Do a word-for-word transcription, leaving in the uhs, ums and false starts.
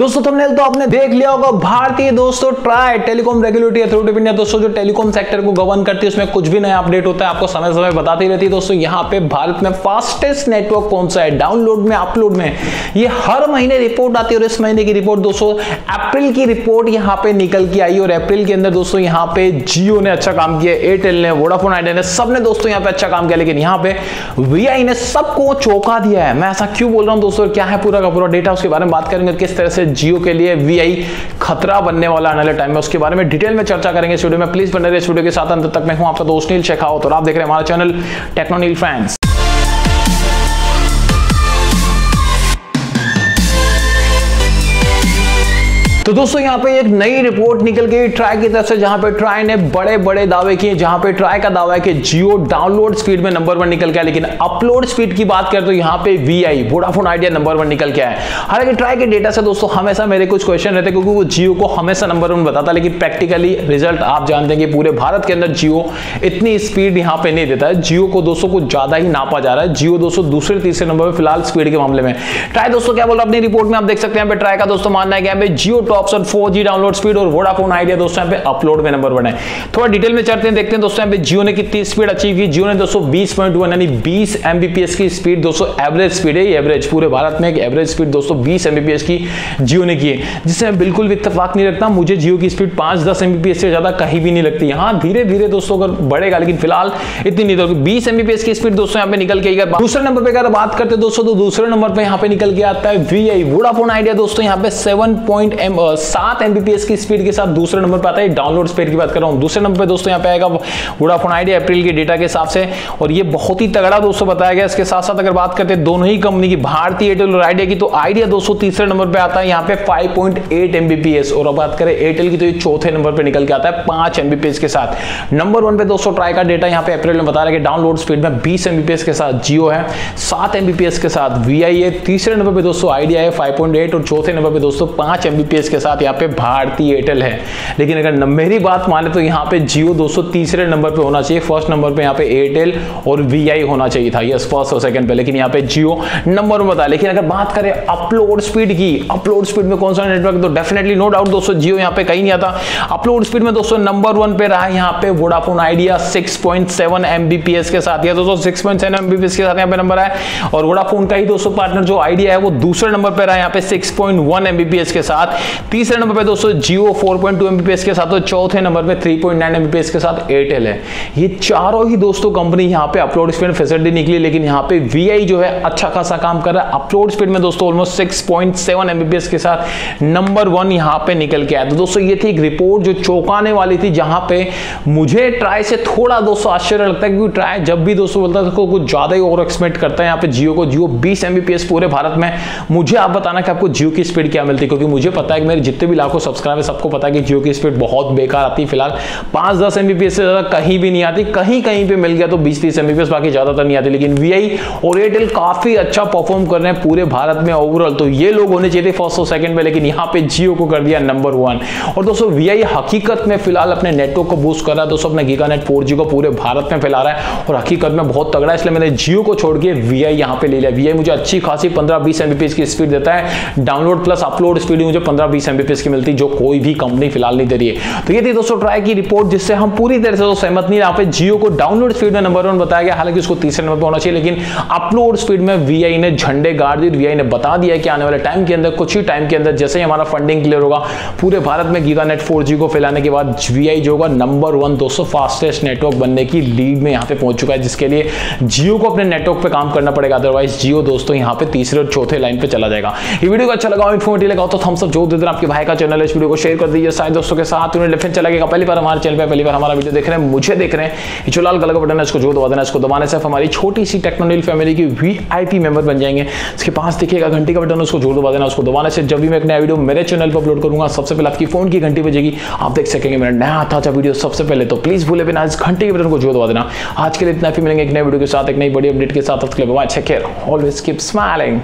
दोस्तों थंबनेल तो आपने देख लिया होगा। भारतीय दोस्तों TRAI telecom regulatory authority of India दोस्तों जो टेलीकॉम सेक्टर को गवर्न करती है उसमें कुछ भी नया अपडेट होता है आपको समय समय बताती रहती है दोस्तों। यहाँ पे भारत में फास्टेस्ट नेटवर्क कौन सा है डाउनलोड में अपलोड में, ये हर महीने रिपोर्ट आती है और इस महीने की रिपोर्ट दोस्तों अप्रैल की रिपोर्ट यहाँ पे निकल के आई और अप्रैल के अंदर दोस्तों यहाँ पे जियो ने अच्छा काम किया, एयरटेल ने, वोडाफोन आइडिया ने, सबने दोस्तों यहाँ पे अच्छा काम किया, लेकिन यहाँ पे वीआई ने सबको चौंका दिया है। मैं ऐसा क्यों बोल रहा हूं दोस्तों, क्या है पूरा का पूरा डेटा उसके बारे में बात करेंगे, किस तरह से जियो के लिए वीआई खतरा बनने वाला आने वाले टाइम में उसके बारे में डिटेल में चर्चा करेंगे स्टूडियो में। प्लीज बने रहिए स्टूडियो के साथ अंत तक। मैं हूं आपका दोस्त नील शेखावत और आप देख रहे हैं हमारा चैनल टेक्नो नील फैंस। तो दोस्तों यहाँ पे एक नई रिपोर्ट निकल गई ट्राई की तरफ से, जहां पे ट्राई ने बड़े बड़े दावे किए, जहां पे ट्राई का दावा है कि जियो डाउनलोड स्पीड में नंबर वन निकल गया, लेकिन अपलोड स्पीड की बात करें तो यहाँ पे Vi Vodafone Idea number one निकल गया है। हालांकि ट्राई के डेटा से दोस्तों हमेशा मेरे कुछ क्वेश्चन रहते क्योंकि वो जियो को हमेशा नंबर वन बताता, लेकिन प्रैक्टिकली रिजल्ट आप जानते हैं कि पूरे भारत के अंदर जियो इतनी स्पीड यहाँ पे नहीं देता है। जियो को दोस्तों कुछ ज्यादा ही नापा जा रहा है, जियो दोस्तों दूसरे तीसरे नंबर में फिलहाल स्पीड के मामले में। ट्राई दोस्तों क्या बोला अपनी रिपोर्ट में आप देख सकते हैं। ट्राई का दोस्तों मानना है कि Jio option four G download speed और वोडाफोन आइडिया दोस्तों यहाँ पे अपलोड में नंबर वन है। थोड़ा डिटेल में चलते हैं, देखते हैं दोस्तों यहाँ पे जियो ने कितनी स्पीड अचीव की। जियो ने दोस्तों बीस पॉइंट एक यानी बीस एमबीपीएस की स्पीड दोस्तों एवरेज स्पीड है, एवरेज पूरे भारत में एक एवरेज स्पीड दोस्तों बीस एमबीपीएस की जियो ने की है, जिससे बिल्कुल भी इत्तेफाक नहीं रखता। मुझे जियो की स्पीड पांच दस एमबीपीएस से ज्यादा कहीं भी नहीं लगती। यहाँ धीरे धीरे दोस्तों अगर बढ़ेगा, लेकिन फिलहाल इतनी नहीं होगी। बीस एमबीपीएस की स्पीड दोस्तों यहाँ पे निकल के आएगा। दूसरे नंबर पर अगर बात करते हैं दोस्तों तो दूसरे नंबर पर यहाँ पे निकल के आता है वीआई। वोडाफोन आइडिया दोस्तों यहाँ पे सेवन पॉइंट सात एमबीपीएस की स्पीड के साथ दूसरे नंबर पर आता है। डाउनलोड स्पीड की बात कर रहा हूं, दूसरे नंबर पे दोस्तों यहां पे आएगा वोडाफोन आइडिया अप्रैल के डेटा के हिसाब से, और ये बहुत ही तगड़ा दोस्तों बताया गया। इसके साथ साथ अगर बात करते हैं दोनों ही कंपनी की, भारतीय एयरटेल और आइडिया की, तो आइडिया दोस्तों तीसरे नंबर पे आता है यहाँ पे फाइव पॉइंट एट एमबीपीएस, और अब बात करें एयरटेल की तो ये चौथे नंबर पर निकल के आता है पांच एमबीपीएस के साथ। नंबर वन पे दोस्तों ट्राई का डेटा यहाँ पे अप्रैल में बता रहा है कि डाउनलोड स्पीड में बीस एमबीपीएस के साथ जियो है, सात एमबीपीएस के साथ वीआई है, तीसरे नंबर पर दोस्तों आइडिया है फाइव पॉइंट एट, और चौथे नंबर पर दोस्तों पांच एमबीपीएस के साथ यहाँ पे भारतीय एयरटेल है। लेकिन अगर मेरी बात माने तो यहाँ पे जियो दोस्तों तीसरे नंबर पे होना चाहिए, फर्स्ट नंबर पे यहाँ पे एयरटेल और वीआई होना चाहिए था, यस फर्स्ट और सेकंड पे, लेकिन यहाँ पे जियो नंबर में था। लेकिन अगर बात करें अपलोड स्पीड की, अपलोड स्पीड में कौन सा नेटवर्क, तो डेफिनेटली नो डाउट दोस्तों जियो यहाँ पे कहीं नहीं आता। अपलोड स्पीड में दोस्तों नंबर वन पे रहा यहाँ पे Vodafone Idea six point seven MBPS के साथ, या दोस्तों सिक्स पॉइंट सेवन एमबीपीएस के साथ यहाँ पे नंबर आया, और वोडाफोन का ही दोस्तों पार्टनर जो आइडिया है वो दूसरे नंबर पर रहा यहाँ पे सिक्स पॉइंट वन एमबीपीएस के साथ, तीसरे नंबर पे दोस्तों Jio four point two MBPS के साथ, और चौथे नंबर पे थ्री पॉइंट नाइन एमबीपीएस के साथ एयरटेल है। ये चारों ही दोस्तों कंपनी यहाँ पे अपलोड स्पीड फैसिलिटी निकली, लेकिन यहाँ पे वीआई जो है अच्छा खासा काम कर रहा है। अपलोड स्पीड में दोस्तों almost six point seven MBPS के साथ नंबर वन यहाँ पे निकल के आया। तो दोस्तों ये थी एक रिपोर्ट जो चौंकाने वाली थी, जहां पे मुझे ट्राई से थोड़ा दोस्तों आश्चर्य लगता है क्योंकि ट्राई जब भी दोस्तों बोलता है कुछ ज्यादा ही ओवर एक्सपेक्ट करता है यहाँ पे जियो को। जियो बीस एमबीपीएस पूरे भारत में, मुझे आप बताना कि आपको जियो की स्पीड क्या मिलती है, क्योंकि मुझे पता है कि मेरे जितने भी लाखों सब्सक्राइबर सबको पता है कि जियो की स्पीड बहुत बेकार आती है। फिलहाल पांच दस एमबीपीएस से ज्यादा कहीं भी नहीं आती, कहीं कहीं पे मिल गया तो बीस तीस एमबीपीएस, बाकी ज्यादातर नहीं आती। लेकिन वीआई और एयरटेल काफी अच्छा परफॉर्म कर रहे हैं पूरे भारत में ओवरऑल, तो ये लोग होने चाहिए फर्स्ट और सेकंड में, लेकिन यहाँ पे जियो को कर दिया नंबर वन। और दोस्तों वीआई हकीकत में फिलहाल अपने नेटवर्क को बूस्ट कर रहा है दोस्तों, अपने गीगानेट फोर जी को पूरे भारत में फैला रहा है, और हकीकत में बहुत तगड़ा है। इसलिए मैंने जियो को छोड़ के वीआई यहाँ पे ले लिया। वीआई मुझे अच्छी खासी पंद्रह बीस एमबीपीएस की स्पीड देता है, डाउनलोड प्लस अपलोड स्पीड मुझे पंद्रह बीस एमबीपीएस की मिलती, जो कोई भी कंपनी फिलहाल नहीं दे रही है। तो ये थी दोस्तों ट्राई की रिपोर्ट, जिससे हम पूरी तरह से तो सहमत नहीं। यहाँ पे जियो को डाउनलोड स्पीड में नंबर वन बताया गया, हालांकि उसको तीसरे नंबर पर होना चाहिए, लेकिन अपलोड स्पीड में वीआई ने झंडे गाड़ दिए। वीआई ने बता दिया कि आने वाले टाइम के अंदर, कुछ ही टाइम के अंदर, जैसे ही हमारा फंडिंग क्लियर होगा, पूरे भारत में गीगानेट फोर जी को फैलाने के बाद वीआई जो होगा नंबर वन दोस्तों फास्टेस्ट नेटवर्क बनने की लीड में यहाँ पे पहुंच चुका है, जिसके लिए जियो को अपने नेटवर्क पर काम करना पड़ेगा, अदरवाइज जियो दोस्तों यहाँ पे तीसरे और चौथे लाइन पे चला जाएगा। ये वीडियो को अच्छा लगा, इन्फॉर्मेटिव लगा तो थम्स अप जोर दे देना। आपके भाई का चैनल है, इस वीडियो को शेयर कर दीजिए सारे दोस्तों के साथ। उन्हें डिफेंस चलेगा, पहली बार हमारे चैनल पे, पहली बार हमारा वीडियो देख रहे हैं, मुझे देख रहे हैं, जो लाल कलर का बटन है इसको जो दबा देना, इसको दबाने से हमारी छोटी सी टेक्नोनील फैमिली की वीआईपी मेंबर बन जाएंगे। इसके पास देखिएगा घंटी का बटन, उसको जो दबा देना, उसको दबाने से जब भी मैं एक नया वीडियो मेरे चैनल पर अपलोड करूंगा सबसे पहले आपकी फोन की घंटी बजेगी, आप देख सकेंगे मेरा नया ताजा वीडियो सबसे पहले। तो प्लीज भूले बिना इस घंटी के बटन को जो दबा देना। आज के लिए इतना, फिर मिलेंगे एक नए वीडियो के साथ, एक नई बड़ी अपडेट के साथ। Always keep smiling.